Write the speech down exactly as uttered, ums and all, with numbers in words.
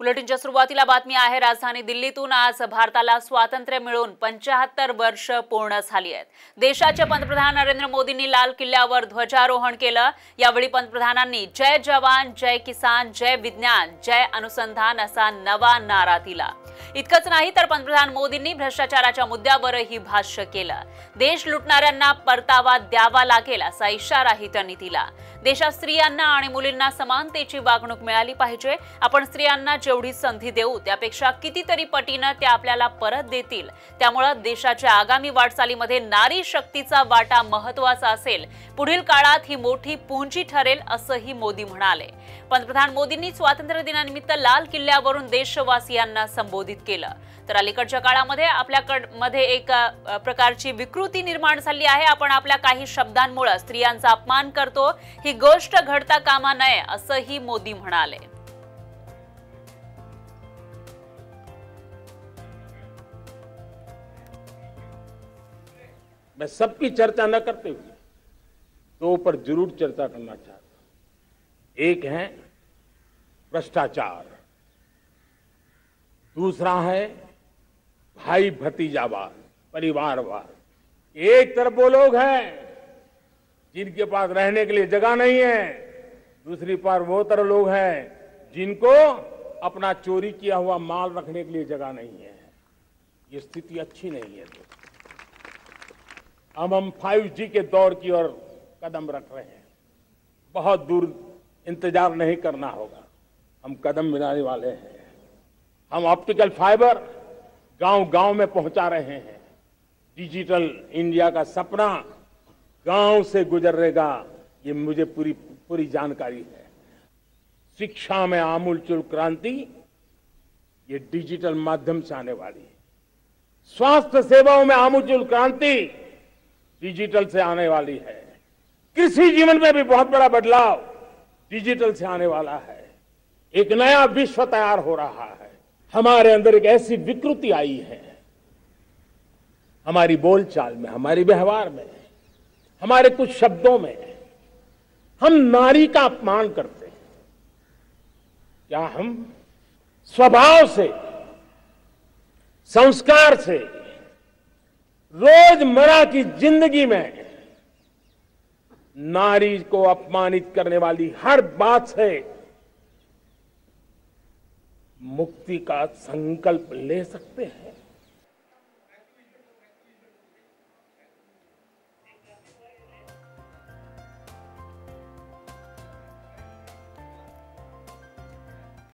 बुलेटिनच्या सुरुवातीला बातमी आहे राजधानी दिल्लीतून। आज भारताला स्वातंत्र्य मिळून पंचाहत्तर वर्ष पूर्ण झाली आहेत। देशाचे पंतप्रधान नरेंद्र मोदींनी लाल किल्ल्यावर ध्वजारोहण केलं। यावेळी पंतप्रधानांनी जय जवान, जय किसान, जय विज्ञान, जय अनुसंधान असा नवा नारा दिला। इतकंच नाही तर पंतप्रधान मोदींनी भ्रष्टाचाराच्या मुद्द्यावरही भाष्य केलं। देश लुटणाऱ्यांना परतावा द्यावा लागेल असा इशाराही त्यांनी दिला। देशात स्त्रियांना आणि मुलींना समानतेची वागणूक मिळाली पाहिजे। आपण स्त्रियांना जेवढी संधी देऊ त्यापेक्षा कितीतरी पटीने त्या आपल्याला परत देतील। त्यामुळे देशाच्या आगामी वाटचालीमध्ये नारी शक्तीचा वाटा महत्त्वाचा असेल। पुढील काळात ही मोठी पूंजी ठरेल असंही मोदी म्हणाले। पंतप्रधान मोदींनी स्वातंत्र्य दिनानिमित्त लाल किल्ल्यावरून देशवासियांना संबोधित केलं। तर अलीकडच्या काळामध्ये आपल्याकडे एक प्रकारची विकृती निर्माण झाली आहे। आपण आपल्या काही शब्दांमुळे स्त्रियांचा अपमान करतो, ही गोष्ट घडता कामा नये असंही मोदी म्हणाले। मैं सबकी चर्चा न करते हुए दो पर जरूर चर्चा करना चाहता हूं। एक है भ्रष्टाचार, दूसरा है भाई भतीजावाद, परिवारवाद। एक तरफ वो लोग हैं जिनके पास रहने के लिए जगह नहीं है, दूसरी पर वो तरफ लोग हैं जिनको अपना चोरी किया हुआ माल रखने के लिए जगह नहीं है। ये स्थिति अच्छी नहीं है। तो अब हम फाइव जी के दौर की ओर कदम रख रहे हैं। बहुत दूर इंतजार नहीं करना होगा, हम कदम मिलाने वाले हैं। हम ऑप्टिकल फाइबर गांव-गांव में पहुंचा रहे हैं। डिजिटल इंडिया का सपना गांव से गुजरेगा, ये मुझे पूरी पूरी जानकारी है। शिक्षा में आमूलचूल क्रांति ये डिजिटल माध्यम से आने वाली है। स्वास्थ्य सेवाओं में आमूलचूल क्रांति डिजिटल से आने वाली है। कृषि जीवन में भी बहुत बड़ा बदलाव डिजिटल से आने वाला है। एक नया विश्व तैयार हो रहा है। हमारे अंदर एक ऐसी विकृति आई है, हमारी बोलचाल में, हमारे व्यवहार में, हमारे कुछ शब्दों में हम नारी का अपमान करते हैं। क्या हम स्वभाव से, संस्कार से, रोजमर्रा की जिंदगी में नारी को अपमानित करने वाली हर बात से मुक्ति का संकल्प ले सकते हैं?